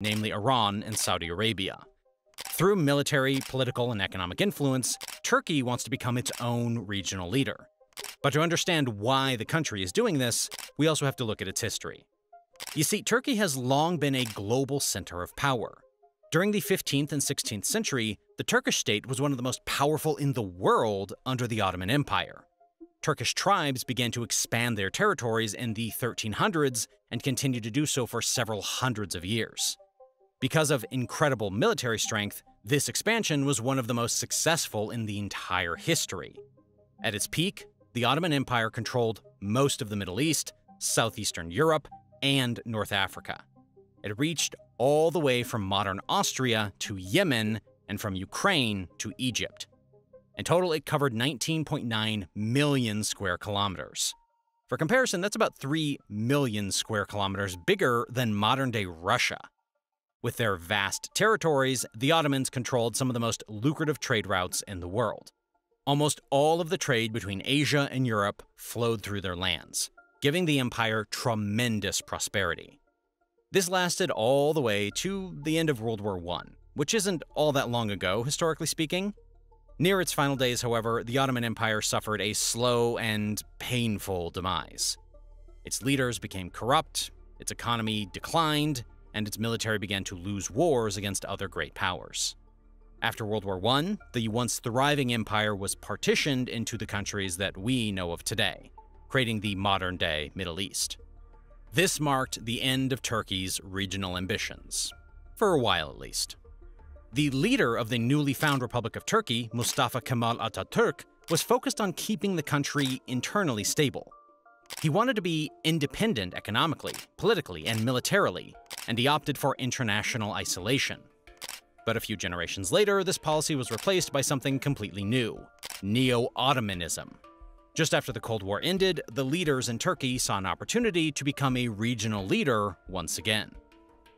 namely Iran and Saudi Arabia. Through military, political, and economic influence, Turkey wants to become its own regional leader. But to understand why the country is doing this, we also have to look at its history. You see, Turkey has long been a global center of power. During the 15th and 16th century, the Turkish state was one of the most powerful in the world under the Ottoman Empire. Turkish tribes began to expand their territories in the 1300s and continued to do so for several hundreds of years. Because of incredible military strength, this expansion was one of the most successful in the entire history. At its peak, the Ottoman Empire controlled most of the Middle East, southeastern Europe, and North Africa. It reached all the way from modern Austria to Yemen and from Ukraine to Egypt. In total, it covered 19.9 million square kilometers. For comparison, that's about 3 million square kilometers bigger than modern-day Russia. With their vast territories, the Ottomans controlled some of the most lucrative trade routes in the world. Almost all of the trade between Asia and Europe flowed through their lands, giving the empire tremendous prosperity. This lasted all the way to the end of World War I, which isn't all that long ago, historically speaking. Near its final days, however, the Ottoman Empire suffered a slow and painful demise. Its leaders became corrupt, its economy declined, and its military began to lose wars against other great powers. After World War I, the once thriving empire was partitioned into the countries that we know of today, creating the modern-day Middle East. This marked the end of Turkey's regional ambitions, for a while at least. The leader of the newly found Republic of Turkey, Mustafa Kemal Atatürk, was focused on keeping the country internally stable. He wanted to be independent economically, politically, and militarily, and he opted for international isolation. But a few generations later, this policy was replaced by something completely new, neo-Ottomanism. Just after the Cold War ended, the leaders in Turkey saw an opportunity to become a regional leader once again.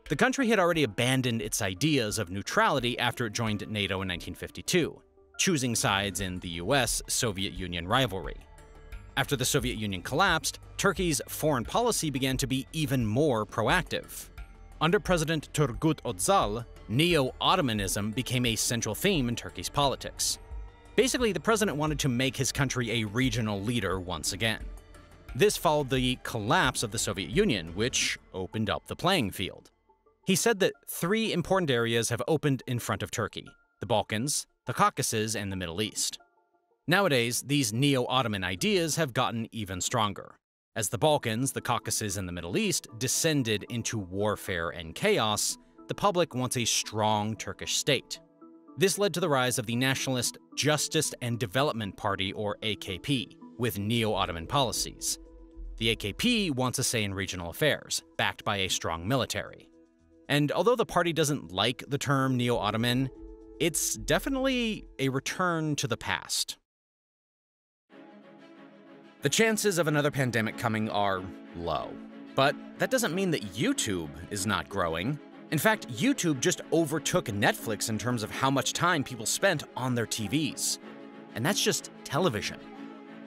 The country had already abandoned its ideas of neutrality after it joined NATO in 1952, choosing sides in the US-Soviet Union rivalry. After the Soviet Union collapsed, Turkey's foreign policy began to be even more proactive. Under President Turgut Özal, neo-Ottomanism became a central theme in Turkey's politics. Basically, the president wanted to make his country a regional leader once again. This followed the collapse of the Soviet Union, which opened up the playing field. He said that three important areas have opened in front of Turkey: the Balkans, the Caucasus, and the Middle East. Nowadays, these neo-Ottoman ideas have gotten even stronger, as the Balkans, the Caucasus, and the Middle East descended into warfare and chaos. The public wants a strong Turkish state. This led to the rise of the Nationalist Justice and Development Party, or AKP, with neo-Ottoman policies. The AKP wants a say in regional affairs, backed by a strong military. And although the party doesn't like the term neo-Ottoman, it's definitely a return to the past. The chances of another pandemic coming are low. But that doesn't mean that YouTube is not growing. In fact, YouTube just overtook Netflix in terms of how much time people spent on their TVs. And that's just television.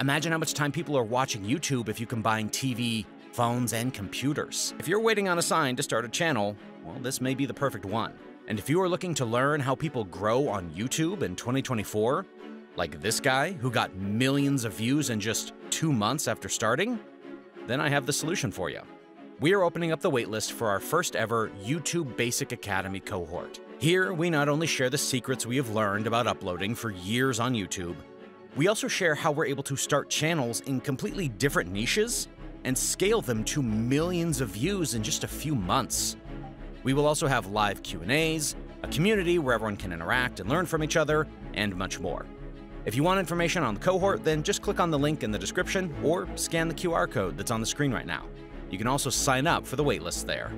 Imagine how much time people are watching YouTube if you combine TV, phones, and computers. If you're waiting on a sign to start a channel, well, this may be the perfect one. And if you are looking to learn how people grow on YouTube in 2024, like this guy who got millions of views in just 2 months after starting, then I have the solution for you. We are opening up the waitlist for our first ever YouTube Basic Academy cohort. Here, we not only share the secrets we have learned about uploading for years on YouTube, we also share how we're able to start channels in completely different niches and scale them to millions of views in just a few months. We will also have live Q&As, a community where everyone can interact and learn from each other, and much more. If you want information on the cohort, then just click on the link in the description or scan the QR code that's on the screen right now. You can also sign up for the waitlist there.